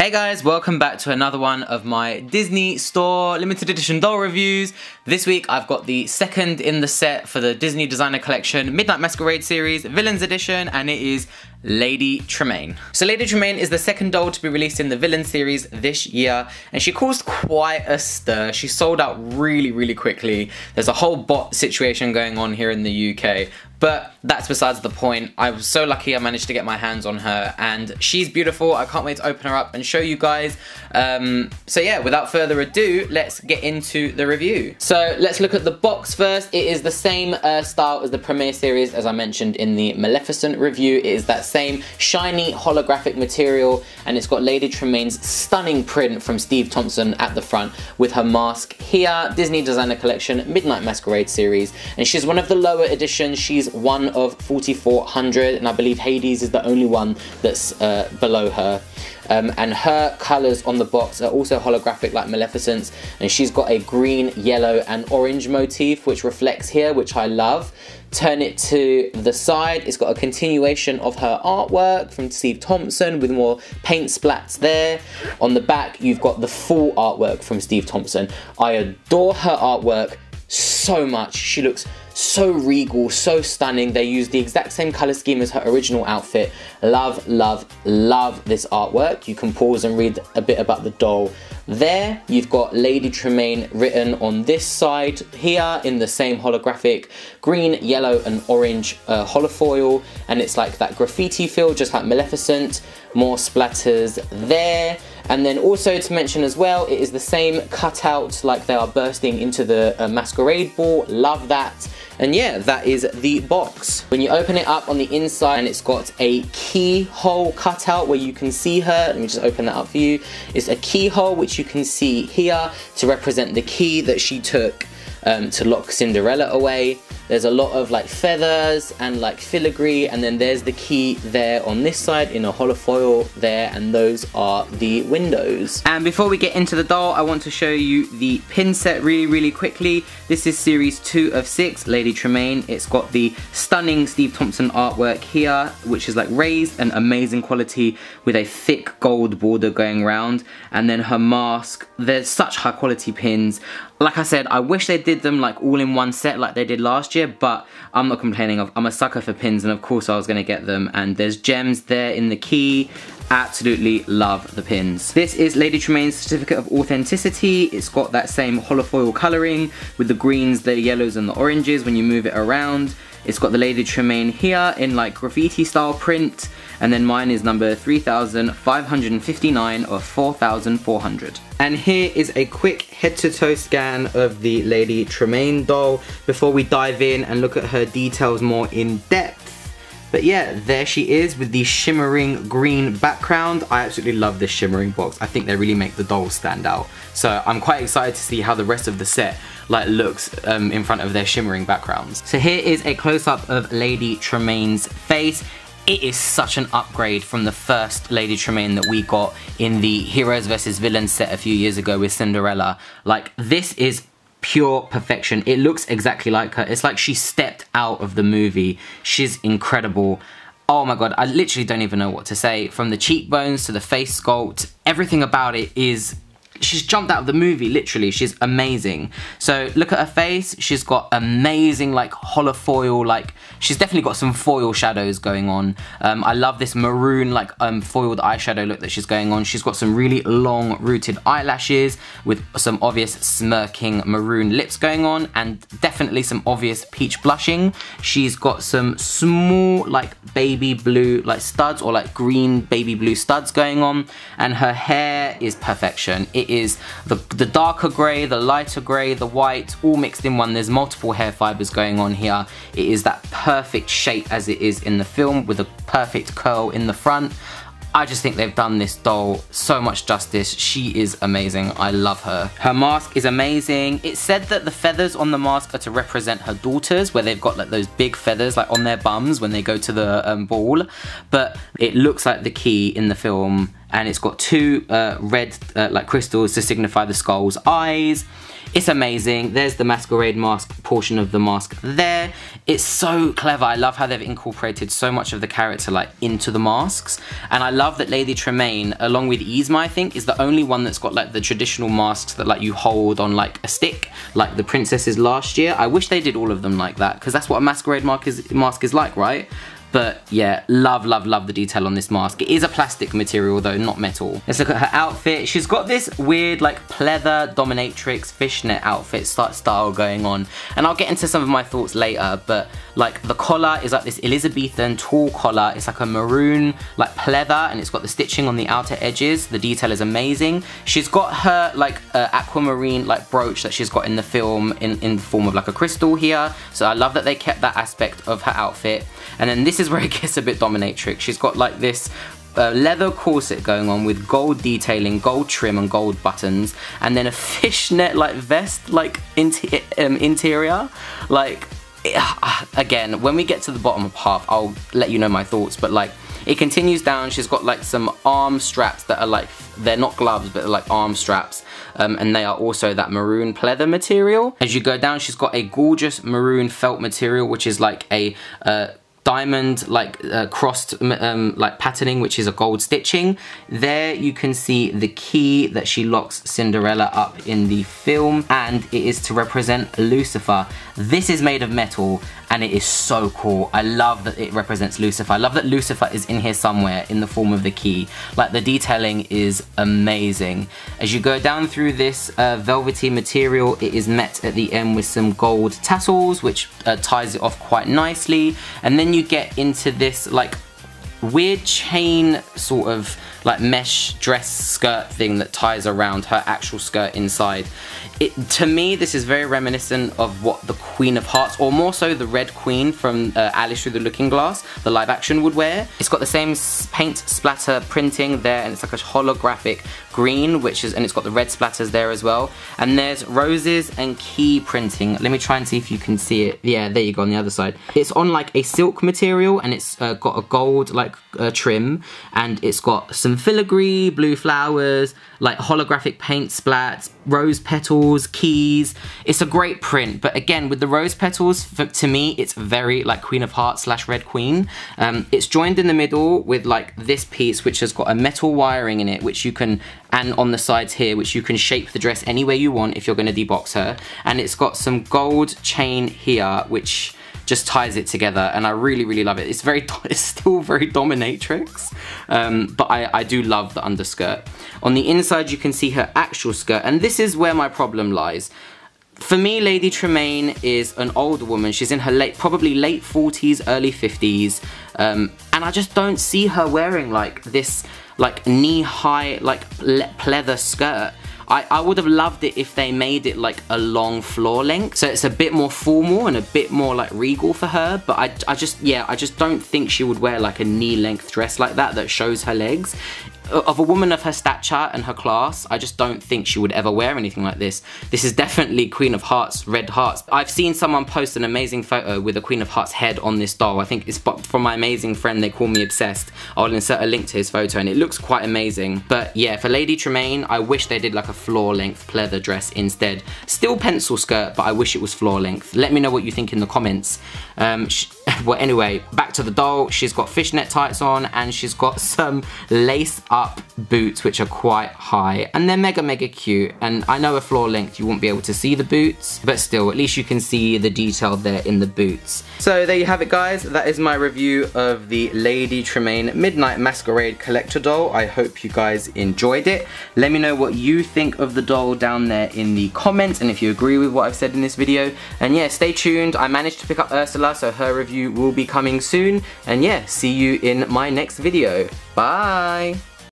Hey guys, welcome back to another one of my Disney Store limited edition doll reviews. This week I've got the second in the set for the Disney Designer Collection Midnight Masquerade series, Villains Edition, and it is Lady Tremaine. So Lady Tremaine is the second doll to be released in the Villains series this year, and she caused quite a stir. She sold out really quickly. There's a whole bot situation going on here in the UK. But that's besides the point. I was so lucky I managed to get my hands on her, and she's beautiful. I can't wait to open her up and show you guys. So yeah, without further ado, let's get into the review. So let's look at the box first. It is the same style as the premiere series, as I mentioned in the Maleficent review. It is that same shiny holographic material, and it's got Lady Tremaine's stunning print from Steve Thompson at the front with her mask here, Disney Designer Collection, Midnight Masquerade series. And she's one of the lower editions. She's one of 4,400, and I believe Hades is the only one that's below her. And her colours on the box are also holographic like Maleficent's, and she's got a green, yellow and orange motif which reflects here, which I love. Turn it to the side, it's got a continuation of her artwork from Steve Thompson with more paint splats there. On the back you've got the full artwork from Steve Thompson. I adore her artwork so much. She looks so regal, so stunning. They use the exact same color scheme as her original outfit. Love, love, love this artwork. You can pause and read a bit about the doll. There, you've got Lady Tremaine written on this side here in the same holographic green, yellow and orange holofoil, and it's like that graffiti feel, just like Maleficent. More splatters there. And then also to mention as well, it is the same cutout, like they are bursting into the masquerade ball. Love that. And yeah, that is the box. When you open it up on the inside, and it's got a keyhole cutout where you can see her. Let me just open that up for you. It's a keyhole which you can see here to represent the key that she took to lock Cinderella away. There's a lot of like feathers and like filigree, and then there's the key there on this side in a holofoil there, and those are the windows. And before we get into the doll, I want to show you the pin set really quickly. This is series 2 of 6, Lady Tremaine. It's got the stunning Steve Thompson artwork here, which is like raised and amazing quality with a thick gold border going round, and then her mask. There's such high quality pins. Like I said, I wish they did them like all in one set like they did last year, but I'm not complaining. I'm a sucker for pins, and of course I was going to get them. And there's gems there in the key. Absolutely love the pins. This is Lady Tremaine's certificate of authenticity. It's got that same holofoil colouring with the greens, the yellows and the oranges when you move it around. It's got the Lady Tremaine here in like graffiti style print, and then mine is number 3,559 or 4,400. And here is a quick head to toe scan of the Lady Tremaine doll before we dive in and look at her details more in depth. But yeah, there she is with the shimmering green background. I absolutely love this shimmering box. I think they really make the doll stand out. So I'm quite excited to see how the rest of the set like looks in front of their shimmering backgrounds. So here is a close-up of Lady Tremaine's face. It is such an upgrade from the first Lady Tremaine that we got in the Heroes vs Villains set a few years ago with Cinderella. Like, this is pure perfection. It looks exactly like her. It's like she stepped out of the movie. She's incredible. Oh my god, I literally don't even know what to say. From the cheekbones to the face sculpt, everything about it is... she's jumped out of the movie, literally. She's amazing. So look at her face. She's got amazing like holofoil, like she's definitely got some foil shadows going on. I love this maroon like foiled eyeshadow look that she's going on. She's got some really long rooted eyelashes with some obvious smirking maroon lips going on, and definitely some obvious peach blushing. She's got some small like baby blue like studs, or like green baby blue studs going on, and her hair is perfection. It is the darker grey, the lighter grey, the white, all mixed in one. There's multiple hair fibres going on here. It is that perfect shape as it is in the film, with a perfect curl in the front. I just think they've done this doll so much justice. She is amazing. I love her. Her mask is amazing. It's said that the feathers on the mask are to represent her daughters, where they've got like those big feathers like on their bums when they go to the ball. But it looks like the key in the film, and it's got two red like crystals to signify the skull's eyes. It's amazing. There's the masquerade mask portion of the mask there. It's so clever. I love how they've incorporated so much of the character like into the masks. And I love that Lady Tremaine, along with Yzma, I think, is the only one that's got like the traditional masks that like you hold on like a stick, like the princesses last year. I wish they did all of them like that, because that's what a masquerade mask is like, right? But yeah, love, love, love the detail on this mask. It is a plastic material though, not metal. Let's look at her outfit. She's got this weird like pleather dominatrix fishnet outfit style going on. And I'll get into some of my thoughts later, but like the collar is like this Elizabethan tall collar. It's like a maroon like pleather and it's got the stitching on the outer edges. The detail is amazing. She's got her like aquamarine like brooch that she's got in the film in the form of like a crystal here. So I love that they kept that aspect of her outfit. And then this is where it gets a bit dominatrix. She's got like this leather corset going on with gold detailing, gold trim and gold buttons, and then a fishnet like vest like interior. Like again, when we get to the bottom of half, I'll let you know my thoughts, but like it continues down. She's got like some arm straps that are like, they're not gloves, but they're like arm straps. And they are also that maroon pleather material. As you go down, she's got a gorgeous maroon felt material, which is like a diamond like crossed like patterning, which is a gold stitching. There you can see the key that she locks Cinderella up in the film, and it is to represent Lucifer. This is made of metal and it is so cool. I love that it represents Lucifer. I love that Lucifer is in here somewhere in the form of the key. Like the detailing is amazing. As you go down through this velvety material, it is met at the end with some gold tassels, which ties it off quite nicely. And then you get into this like weird chain sort of like mesh dress skirt thing that ties around her actual skirt inside. To me, this is very reminiscent of what the Queen of Hearts, or more so the Red Queen from Alice Through the Looking Glass, the live action, would wear. It's got the same paint splatter printing there, and it's like a holographic green, which is, and it's got the red splatters there as well. And there's roses and key printing. Let me try and see if you can see it. Yeah, there you go, on the other side. It's on like a silk material, and it's got a gold like trim, and it's got some filigree, blue flowers, like holographic paint splats, rose petals, keys. It's a great print, but again, with the rose petals, to me, it's very like Queen of Hearts slash Red Queen. It's joined in the middle with like this piece, which has got a metal wiring in it, which you can, and on the sides here, which you can shape the dress any way you want if you're gonna debox her. And it's got some gold chain here, which just ties it together, and I really, really love it. It's very, it's still very dominatrix, but I do love the underskirt. On the inside, you can see her actual skirt, and this is where my problem lies. For me, Lady Tremaine is an older woman. She's in her probably late 40s, early 50s, and I just don't see her wearing like this, like knee-high, like pleather skirt. I would have loved it if they made it like a long floor length, so it's a bit more formal and a bit more like regal for her, but I just don't think she would wear like a knee length dress like that that shows her legs. Of a woman of her stature and her class, I just don't think she would ever wear anything like this. This is definitely Queen of Hearts, Red Hearts. I've seen someone post an amazing photo with a Queen of Hearts head on this doll. I think it's from my amazing friend, They Call Me Obsessed. I'll insert a link to his photo, and it looks quite amazing. But yeah, for Lady Tremaine, I wish they did like a floor length pleather dress instead. Still pencil skirt, but I wish it was floor length. Let me know what you think in the comments. Well, anyway, back to the doll. She's got fishnet tights on, and she's got some lace up boots, which are quite high, and they're mega, mega cute. And I know a floor length, you won't be able to see the boots, but still, at least you can see the detail there in the boots. So there you have it, guys. That is my review of the Lady Tremaine Midnight Masquerade Collector doll. I hope you guys enjoyed it. Let me know what you think of the doll down there in the comments, and if you agree with what I've said in this video. And yeah, stay tuned. I managed to pick up Ursula, so her review will be coming soon. And yeah, see you in my next video. Bye!